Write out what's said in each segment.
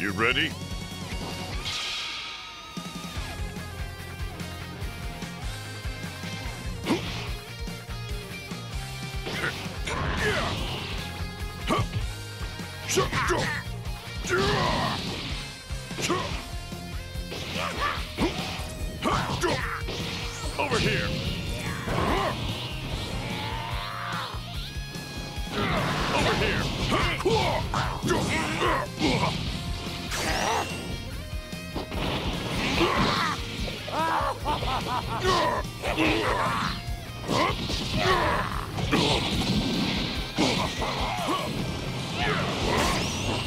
You ready? Over here. Over here.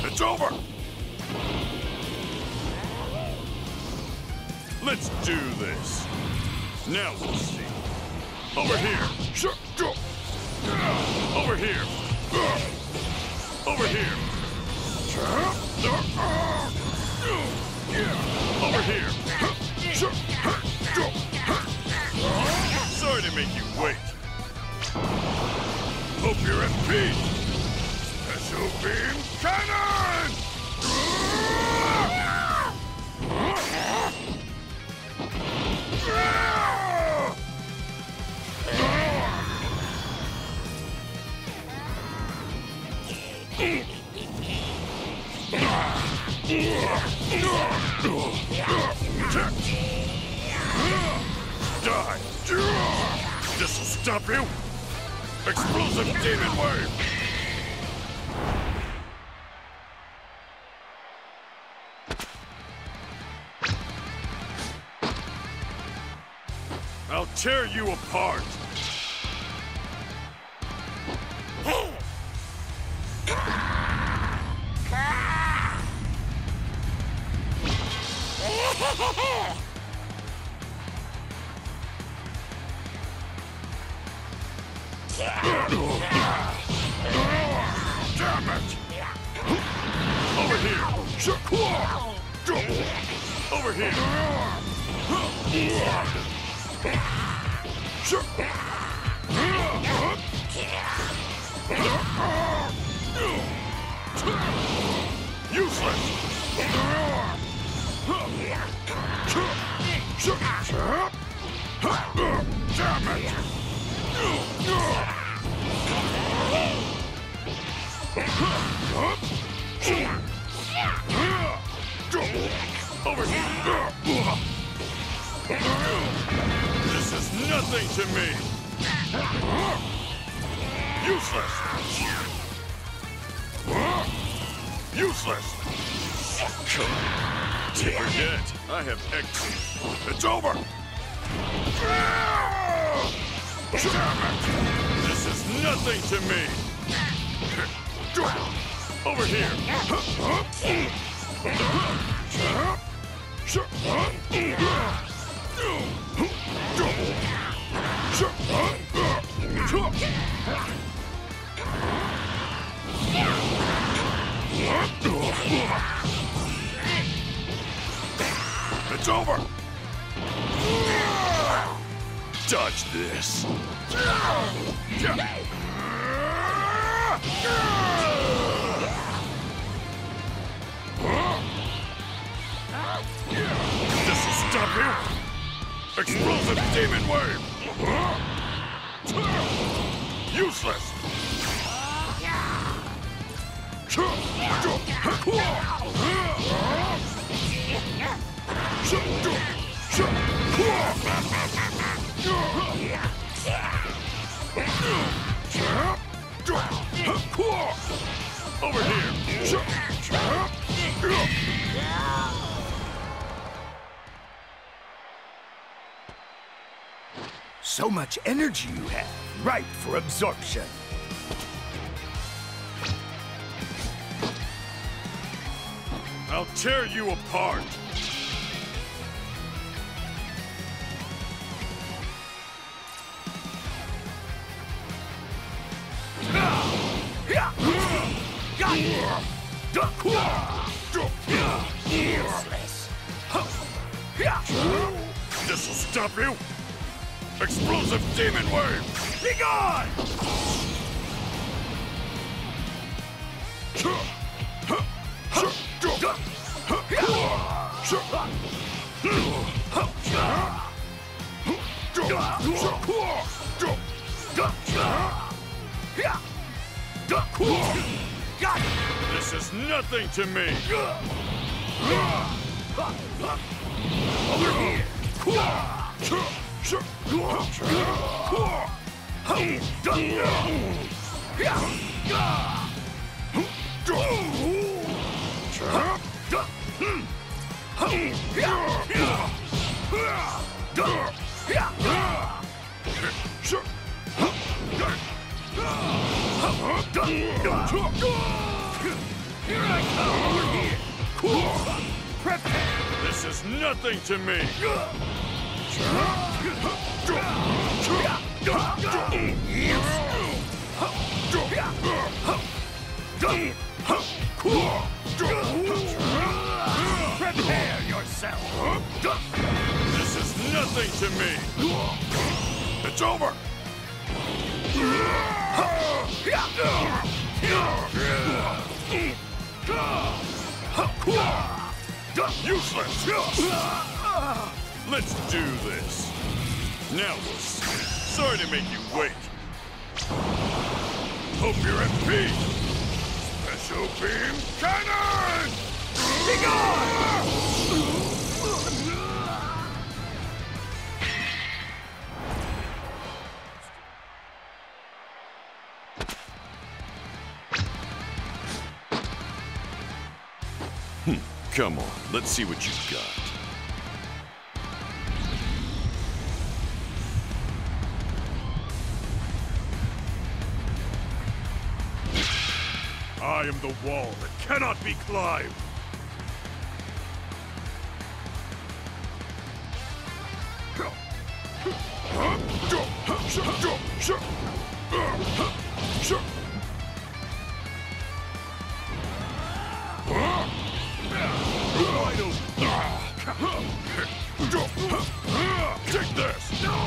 It's over. Let's do this. Now we'll see. Over here. Over here. Over here. Over here. Sorry to make you wait. Hope you're at peace. Special Beam Cannon! Die! This will stop you! Explosive demon wave! I'll tear you apart! Damn it! Over here! Over here! Useless! Damn it! Over here. This is nothing to me. Useless. Useless. Forget, I have exited. It's over. This is nothing to me. Over here. It's over. Dodge this. Stop you! Explosive demon wave! Useless! Over here! So much energy you have, right for absorption. I'll tear you apart. Useless. This will stop you. Explosive demon wave! Be gone! This is nothing to me. Over here. This is nothing to me. Prepare yourself. This is nothing to me. It's over. Useless. Let's do this. Now we'll see. Sorry to make you wait. Hope you're at peace. Special Beam Cannon! Be gone! Come on, let's see what you've got. I am the wall that cannot be climbed! Take this! No!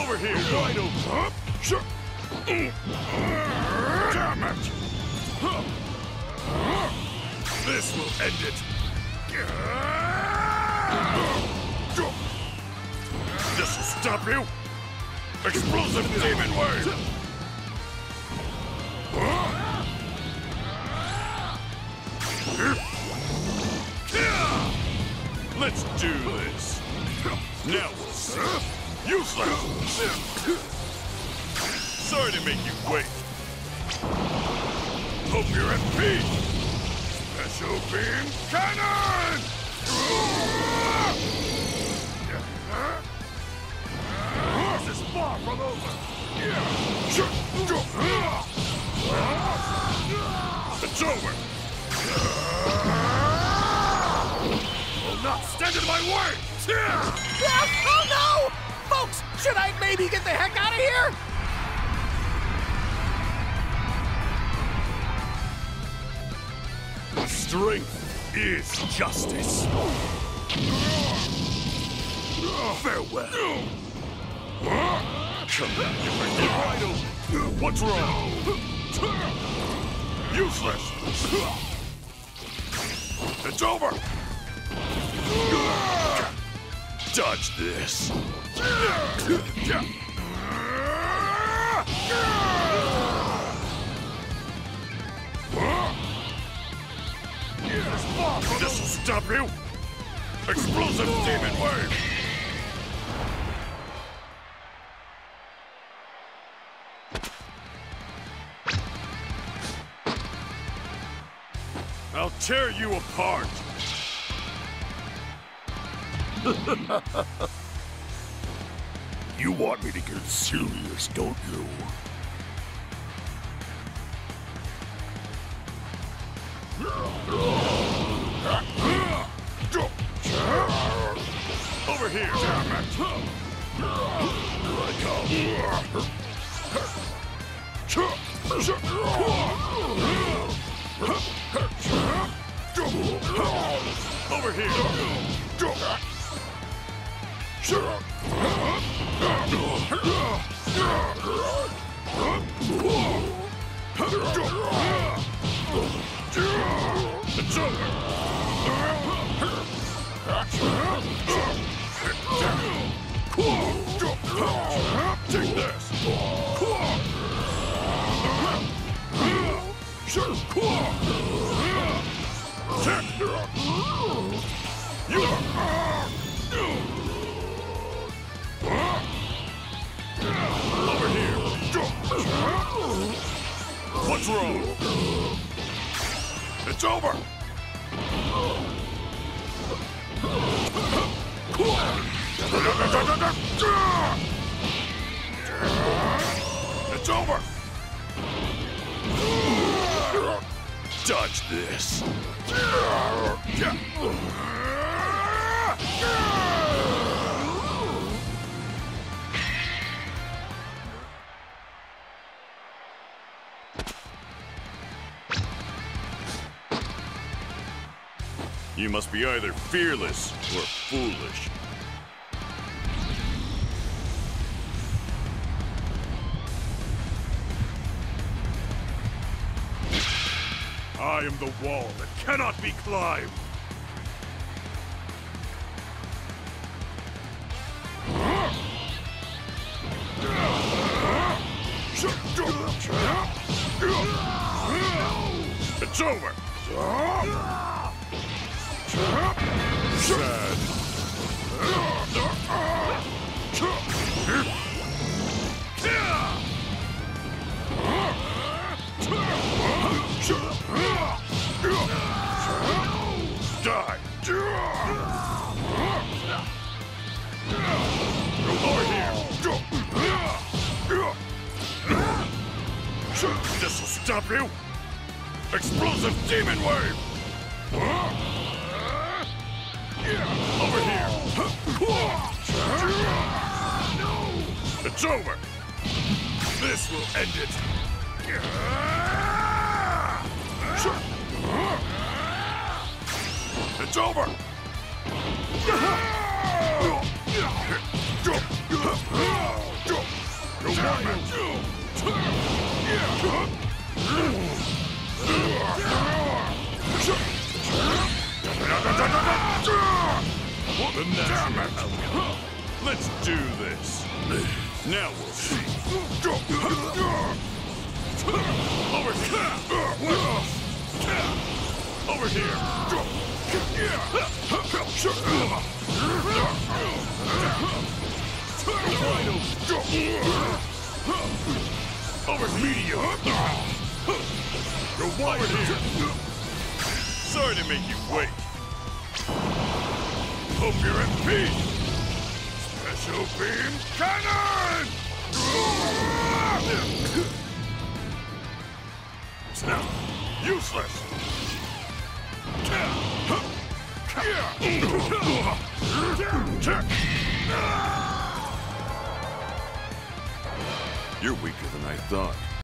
Over here! Right over. Damn it! This will end it. This will stop you. Explosive demon wave. Let's do this. Now we'll see. Useless. Sorry to make you wait. Hope you're at peace. Special Beam Cannon! This is far from over. It's over. Will not stand in my way. Oh no! Folks, should I maybe get the heck out of here? Strength is justice. Farewell. Come back if I get right over. What's wrong? Useless. It's over. Dodge this. This will stop you! Explosive demon wave! I'll tear you apart! You want me to get serious, don't you? Over here! Damn it! Here I come! Over here! Take this! Over here! What's wrong? It's over! It's over! Dodge this! You must be either fearless or foolish. I am the wall that cannot be climbed! It's over! Die! This will stop you! Explosive demon wave! Over here! It's over! This will end it! It's over! Let's do this! Now we'll see! Over here! Over here! Over media. You're wired here. Sorry to make you wait. Hope you're in peace. Special Beam Cannon! It's now useless. You're weaker than I thought.